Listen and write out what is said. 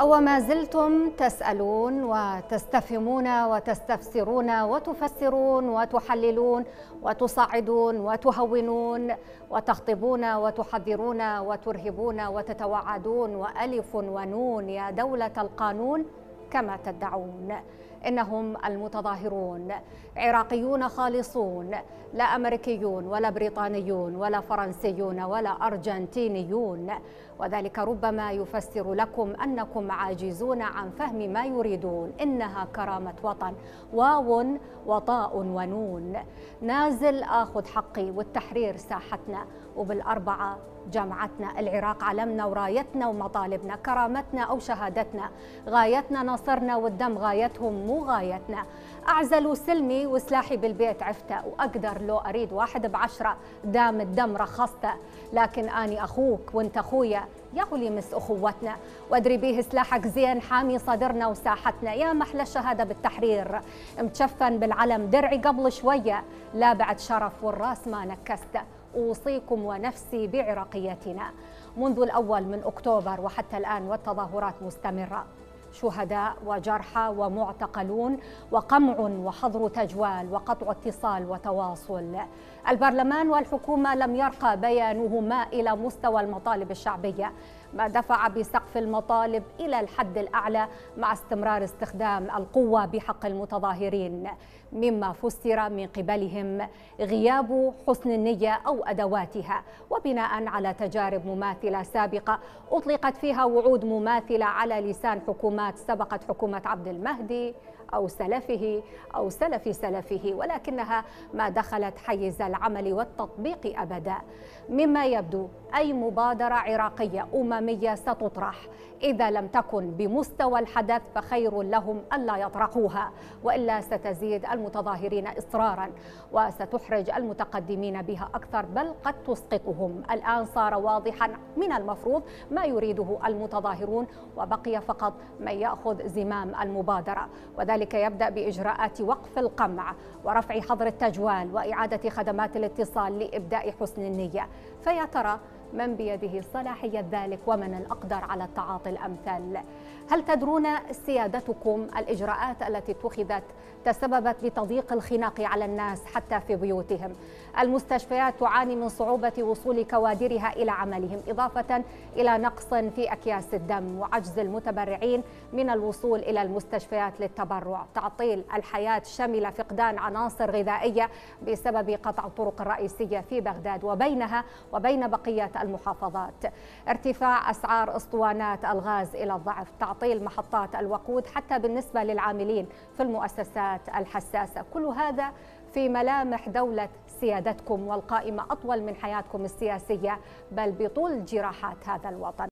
أو ما زلتم تسألون وتستفهمون وتستفسرون وتفسرون وتحللون وتصعدون وتهونون وتخطبون وتحذرون وترهبون وتتوعدون وألف ونون يا دولة القانون كما تدعون. إنهم المتظاهرون عراقيون خالصون، لا أمريكيون ولا بريطانيون ولا فرنسيون ولا أرجنتينيون، وذلك ربما يفسر لكم أنكم عاجزون عن فهم ما يريدون. إنها كرامة وطن، واو وطاء ونون. نازل آخذ حقي، والتحرير ساحتنا، وبالأربعة جامعتنا. العراق علمنا ورايتنا ومطالبنا، كرامتنا أو شهادتنا، غايتنا نصرنا والدم غايتهم مو غايتنا. أعزل سلمي وسلاحي بالبيت عفته، وأقدر لو أريد 1/10 دام الدم رخصته، لكن أني أخوك وانت أخويا، ياهو اللي يمس أخوتنا، وأدري بيه سلاحك زين حامي صدرنا وساحتنا. يا محلى الشهادة بالتحرير، متشفن بالعلم درعي قبل شوية، لا بعد شرف والراس ما نكسته. أوصيكم ونفسي بعراقيتنا منذ الأول من أكتوبر وحتى الآن، والتظاهرات مستمرة، شهداء وجرحى ومعتقلون وقمع وحظر تجوال وقطع اتصال وتواصل. البرلمان والحكومة لم يرقى بيانهما إلى مستوى المطالب الشعبية، ما دفع بسقف المطالب إلى الحد الأعلى مع استمرار استخدام القوة بحق المتظاهرين، مما فسر من قبلهم غياب حسن النية أو أدواتها، وبناء على تجارب مماثلة سابقة أطلقت فيها وعود مماثلة على لسان حكومات سبقت حكومة عبد المهدي أو سلفه أو سلف سلفه، ولكنها ما دخلت حيز العمل والتطبيق أبدا. مما يبدو أي مبادرة عراقية أممية ستطرح، إذا لم تكن بمستوى الحدث فخير لهم ألا يطرحوها، وإلا ستزيد المتظاهرين إصرارا وستحرج المتقدمين بها أكثر، بل قد تسقطهم. الآن صار واضحا من المفروض ما يريده المتظاهرون، وبقي فقط من يأخذ زمام المبادرة، وذلك يبدأ بإجراءات وقف القمع ورفع حظر التجوال وإعادة خدمات الاتصال لإبداء حسن النية. فيا ترى من بيده صلاحية ذلك، ومن الأقدر على التعاطي الأمثل؟ هل تدرون سيادتكم الإجراءات التي اتخذت تسببت بتضييق الخناق على الناس حتى في بيوتهم؟ المستشفيات تعاني من صعوبة وصول كوادرها إلى عملهم، إضافة إلى نقص في أكياس الدم وعجز المتبرعين من الوصول إلى المستشفيات للتبرع. تعطيل الحياة شمل فقدان عناصر غذائية بسبب قطع الطرق الرئيسية في بغداد وبينها وبين بقية المحافظات. ارتفاع أسعار اسطوانات الغاز إلى الضعف. تعطيل محطات الوقود حتى بالنسبة للعاملين في المؤسسات الحساسة. كل هذا في ملامح دولة سيادتكم، والقائمة أطول من حياتكم السياسية، بل بطول جراحات هذا الوطن.